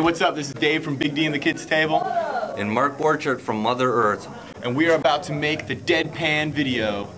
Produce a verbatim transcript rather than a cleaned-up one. Hey, what's up? This is Dave from Big D and the Kids Table. And Mark Borchardt from Mother Earth. And we are about to make the Deadpan video.